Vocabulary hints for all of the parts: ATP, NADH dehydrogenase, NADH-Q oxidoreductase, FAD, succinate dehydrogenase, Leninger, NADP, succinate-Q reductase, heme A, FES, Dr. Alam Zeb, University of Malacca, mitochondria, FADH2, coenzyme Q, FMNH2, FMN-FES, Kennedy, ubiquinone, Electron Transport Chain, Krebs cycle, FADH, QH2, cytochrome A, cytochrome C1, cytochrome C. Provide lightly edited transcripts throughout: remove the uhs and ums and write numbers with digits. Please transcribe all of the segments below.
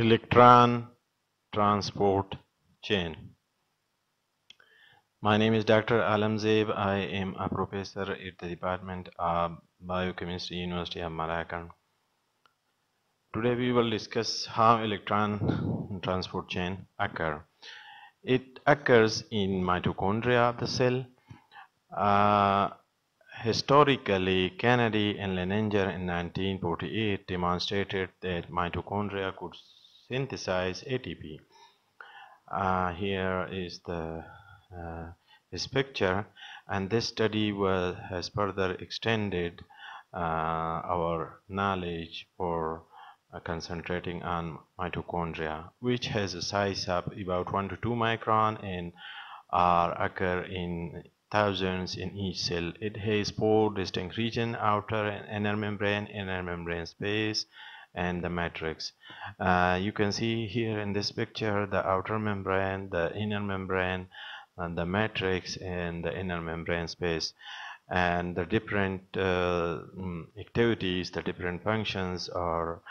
Electron Transport Chain. My name is Dr. Alam Zeb. I am a professor at the Department of Biochemistry, University of Malacca. Today we will discuss how electron transport chain occurs. It occurs in mitochondria of the cell. Historically, Kennedy and Leninger in 1948 demonstrated that mitochondria could synthesize ATP. Here is this picture, and this study has further extended our knowledge for concentrating on mitochondria, which has a size of about 1 to 2 micron and occur in thousands in each cell. It has 4 distinct regions: outer and inner membrane space, and the matrix. You can see here in this picture the outer membrane, the inner membrane, and the matrix, and the inner membrane space, and the different activities, the different functions, or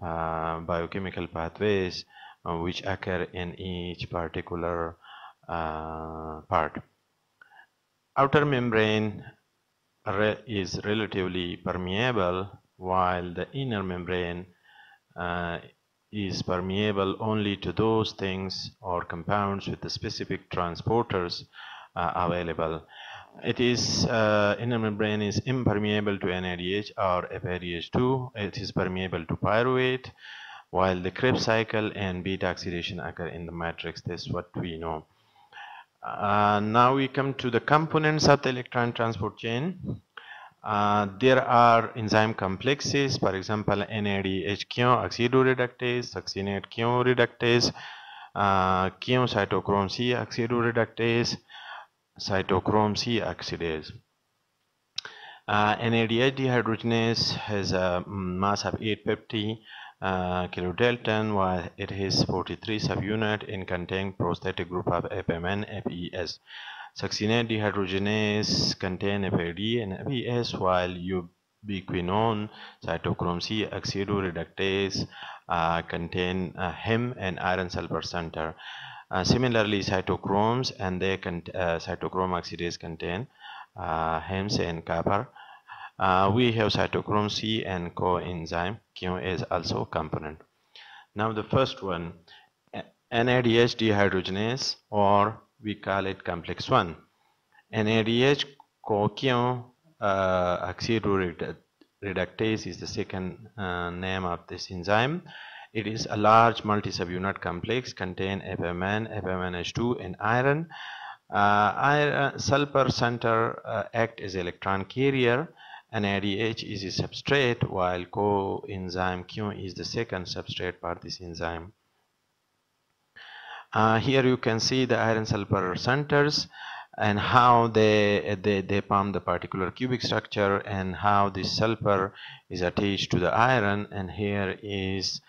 biochemical pathways which occur in each particular part. Outer membrane is relatively permeable, while the inner membrane is permeable only to those things or compounds with the specific transporters available. It is inner membrane is impermeable to NADH or FADH2. It is permeable to pyruvate, while the Krebs cycle and beta oxidation occur in the matrix. That's what we know. Now we come to the components of the electron transport chain. There are enzyme complexes, for example NADH-Q oxidoreductase, succinate-Q reductase, Q cytochrome C oxidoreductase, cytochrome C oxidase. NADH dehydrogenase has a mass of 850 kilodalton, while it has 43 subunits and contains prosthetic group of FMN-FES. Succinate dehydrogenase contain FAD and FES, while ubiquinone, cytochrome C oxidoreductase contain heme and iron sulfur center. Similarly, cytochromes and they cytochrome oxidase contain hemes and copper. We have cytochrome C and coenzyme Q as also component. Now the first one, NADH dehydrogenase, or we call it complex 1. NADH-CoQ oxidoreductase is the second name of this enzyme. It is a large multi-subunit complex, contain FMN, FMNH2, and iron. Iron sulfur center act as electron carrier. NADH is a substrate, while coenzyme Q is the second substrate for this enzyme. Here you can see the iron sulfur centers and how they form the particular cubic structure and how this sulfur is attached to the iron, and here is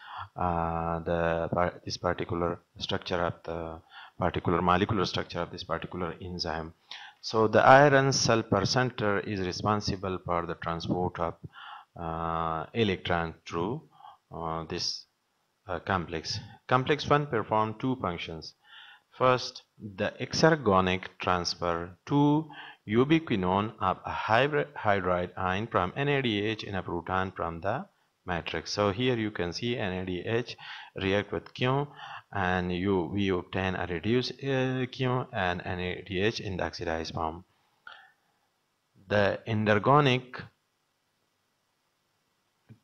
this particular structure of the particular molecular structure of this particular enzyme. So the iron sulfur center is responsible for the transport of electron through this complex. Complex 1 performs 2 functions. First, the exergonic transfer to ubiquinone of a hydride ion from NADH and a proton from the matrix. So here you can see NADH react with Q, and we obtain a reduced Q and NADH in the oxidized form. The endergonic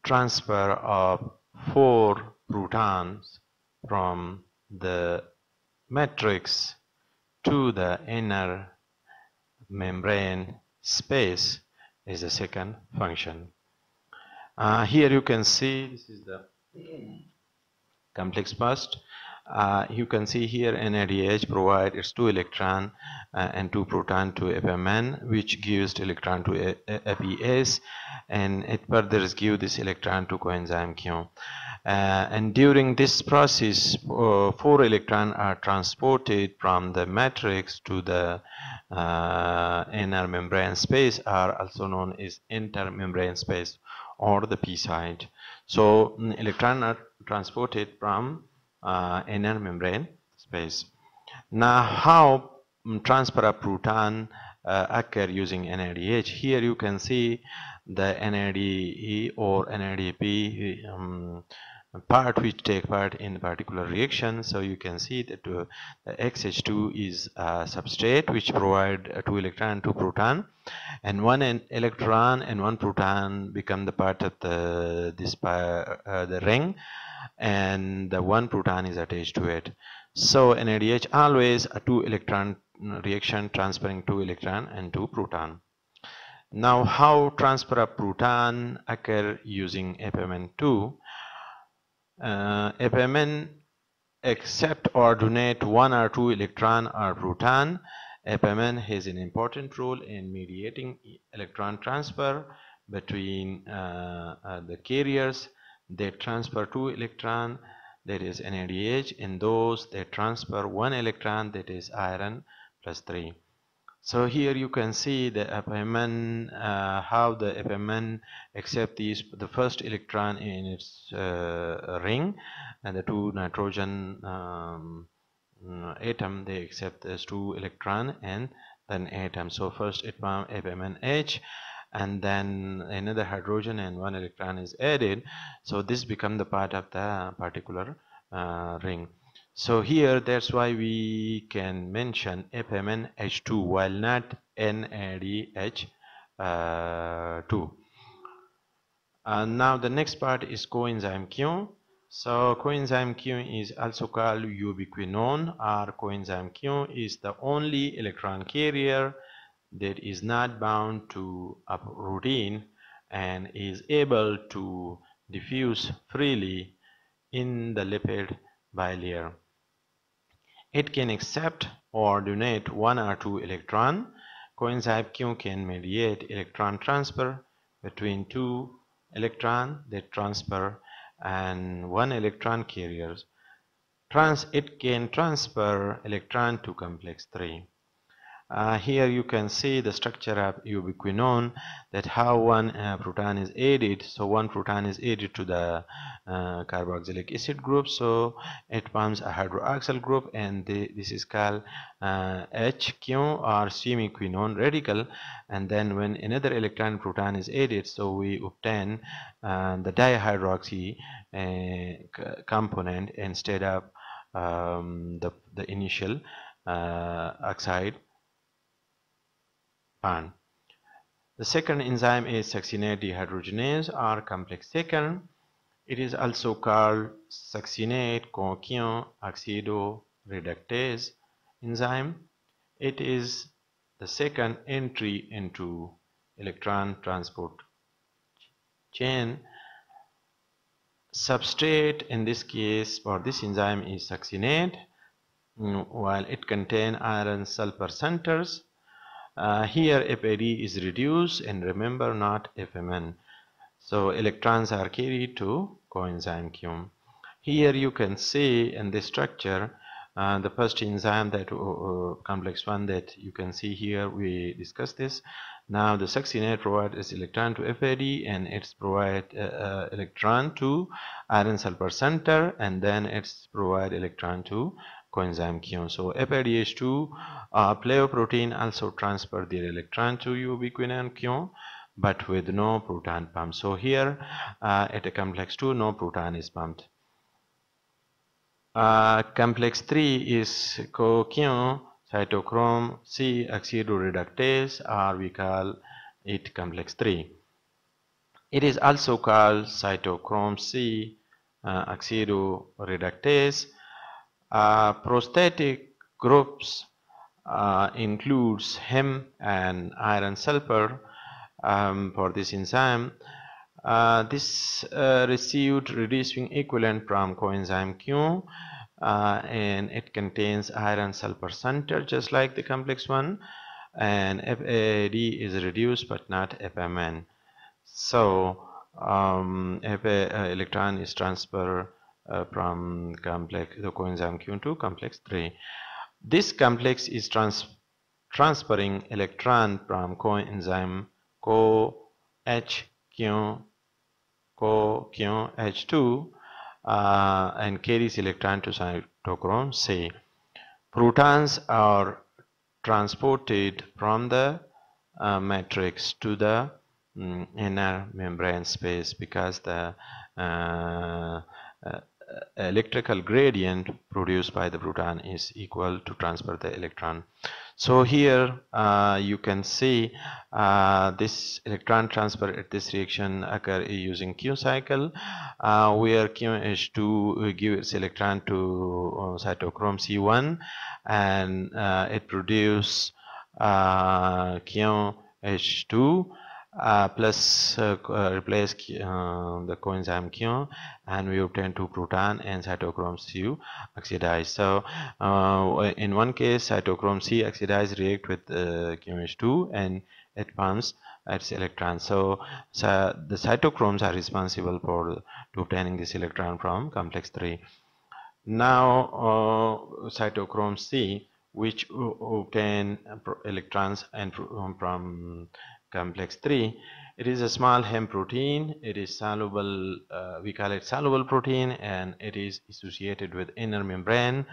transfer of 4 protons from the matrix to the inner membrane space is the second function. Here you can see this is the complex first. You can see here NADH provides its 2 electron and 2 proton to FMN, which gives electron to FES, and it further gives this electron to coenzyme Q. And during this process, 4 electrons are transported from the matrix to the inner membrane space, are also known as intermembrane space, or the P site. So electron transport it from inner membrane space. Now, how transfer of proton occur using NADH? Here you can see the NADE or NADP part which take part in the particular reaction. So you can see that the XH2 is a substrate which provide 2 electron 2 proton, and 1 electron and 1 proton become the part of the ring, and the 1 proton is attached to it. So NADH always a 2 electron reaction transferring 2 electron and 2 proton. Now, how transfer of proton occur using FMN2? FMN accept or donate 1 or 2 electron or proton. FMN has an important role in mediating electron transfer between the carriers. They transfer 2 electron, that is NADH, and those they transfer 1 electron, that is iron plus 3. So here you can see the FMN, how the FMN accept the first electron in its ring, and the 2 nitrogen atom, they accept as 2 electron and then atom. So first it form FMNH, and then another hydrogen and 1 electron is added. So this become the part of the particular ring. So here, that's why we can mention FMNH2 while not NADH2. Now the next part is coenzyme Q. So coenzyme Q is also called ubiquinone, or coenzyme Q is the only electron carrier that is not bound to a protein and is able to diffuse freely in the lipid bilayer. It can accept or donate 1 or 2 electron. Coenzyme Q can mediate electron transfer between 2 electron that transfer and 1 electron carriers. It can transfer electron to complex 3. Here you can see the structure of ubiquinone, that how 1 proton is added. So 1 proton is added to the carboxylic acid group, so it forms a hydroxyl group, and this is called HQ or semiquinone radical. And then when another electron proton is added, so we obtain the dihydroxy component instead of the initial oxide bond. The second enzyme is succinate dehydrogenase or complex second. It is also called succinate-Q oxidoreductase enzyme. It is the second entry into electron transport chain. Substrate in this case for this enzyme is succinate, while it contains iron sulfur centers. Here FAD is reduced, and remember, not FMN. So electrons are carried to coenzyme Q. Here you can see in this structure the first enzyme, that complex 1, that you can see here, we discussed this. Now the succinate provides its electron to FAD, and it's provide electron to iron sulfur center, and then it's provide electron to coenzyme Q. So FADH2 pleoprotein also transfer their electron to ubiquinone Q, but with no proton pump. So here at a complex 2, no proton is pumped. Complex 3 is CoQ, cytochrome C oxidoreductase, or we call it complex 3. It is also called cytochrome C oxidoreductase. Prosthetic groups includes heme and iron sulfur for this enzyme. This received reducing equivalent from coenzyme Q, and it contains iron sulfur center just like the complex 1, and FAD is reduced but not FMN. So electron is transferred from the coenzyme Q to complex 3. This complex is transferring electron from coenzyme CoQ H2 and carries electron to cytochrome C. Protons are transported from the matrix to the inner membrane space because the electrical gradient produced by the proton is equal to transfer the electron. So here you can see this electron transfer at this reaction occur using Q cycle, where QH2 gives electron to cytochrome C1, and it produces QH2 plus replace the coenzyme Q, and we obtain two proton and cytochrome C oxidase. So in one case cytochrome C oxidase react with QH2 and it pumps its electron. So the cytochromes are responsible for obtaining this electron from complex 3. Now cytochrome C, which obtain electrons and from complex 3. It is a small heme protein. It is soluble, we call it soluble protein, and it is associated with inner membrane.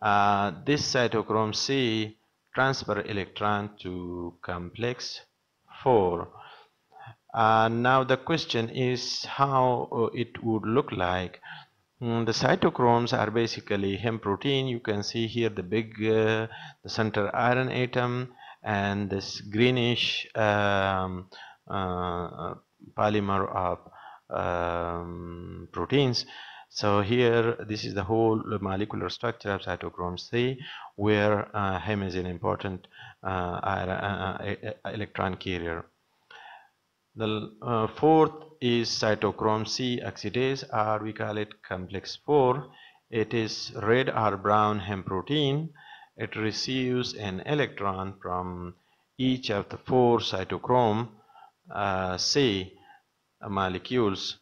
This cytochrome C transfer electron to complex 4. Now the question is how it would look like. The cytochromes are basically heme protein. You can see here the big the center iron atom, and this greenish polymer of proteins. So here this is the whole molecular structure of cytochrome C, where heme is an important electron carrier. The fourth is cytochrome C oxidase, or we call it complex 4. It is red or brown heme protein. It receives an electron from each of the 4 cytochrome C molecules.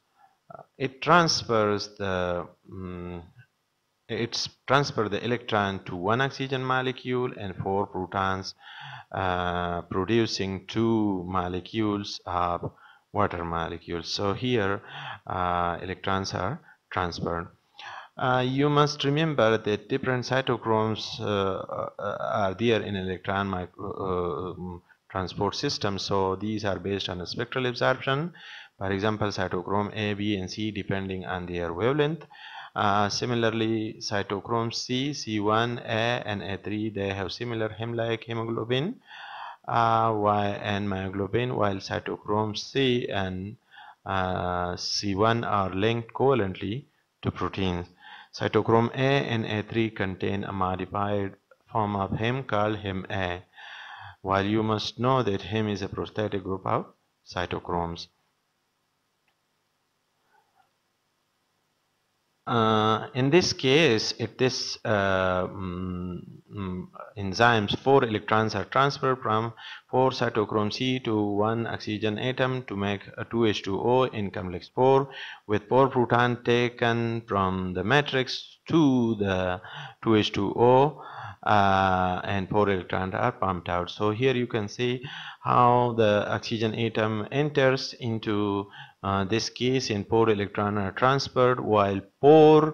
It transfers the electron to 1 oxygen molecule and 4 protons, producing 2 molecules of water molecules. So here electrons are transferred. You must remember that different cytochromes are there in electron transport system. So these are based on a spectral absorption. For example, cytochrome A, B, and C, depending on their wavelength. Similarly, cytochrome C, C1, A, and A3, they have similar heme-like hemoglobin and myoglobin, while cytochrome C and C1 are linked covalently to proteins. Cytochrome A and A3 contain a modified form of heme called heme A, while you must know that heme is a prosthetic group of cytochromes. In this case, if this enzymes, 4 electrons are transferred from 4 cytochrome C to 1 oxygen atom to make a 2H2O in complex 4, with 4 proton taken from the matrix to the 2H2O, and 4 electrons are pumped out. So here you can see how the oxygen atom enters into this case, and 4 electrons are transferred, while 4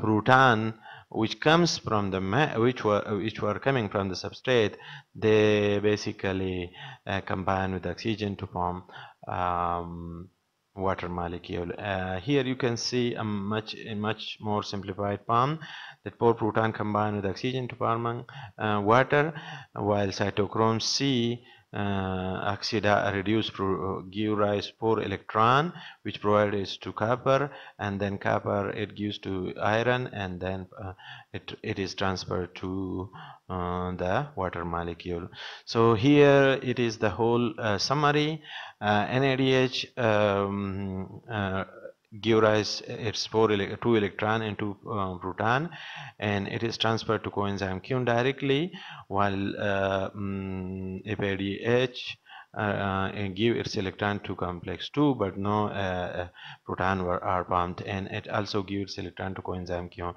proton, which comes from the which were coming from the substrate, they basically combine with oxygen to form water molecule. Here you can see a much more simplified form, that 4 proton combine with oxygen to form water, while cytochrome C give rise 4 electron, which provides to copper, and then copper it gives to iron, and then it is transferred to the water molecule. So here it is the whole summary. NADH give rise its 2 electron and 2 proton, and it is transferred to coenzyme Q directly, while FADH and give its electron to complex 2, but no proton were are pumped, and it also gives electron to coenzyme Q.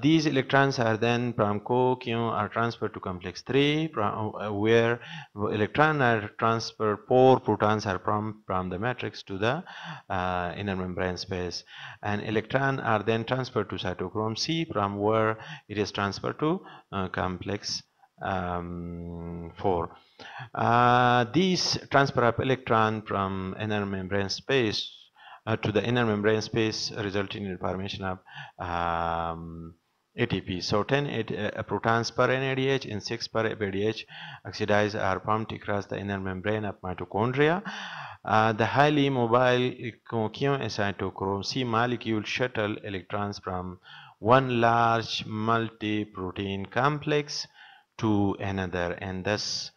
These electrons are then from Co-Q are transferred to complex 3, where electron are transferred, 4 protons are pumped from the matrix to the inner membrane space, and electron are then transferred to cytochrome C, from where it is transferred to complex 4. These transfer of electron from inner membrane space to the inner membrane space, resulting in formation of ATP. So 10 protons per NADH and 6 per FADH oxidase are pumped across the inner membrane of mitochondria. The highly mobile Q and cytochrome C molecule shuttle electrons from one large multi-protein complex to another, and thus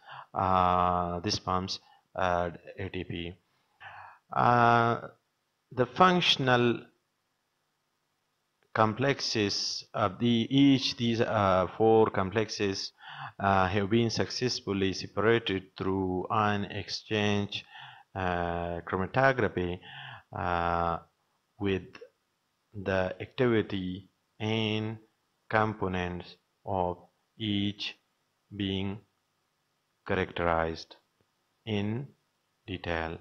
this pumps ATP. The functional complexes of these 4 complexes have been successfully separated through ion exchange chromatography with the activity and components of each being characterized in detail.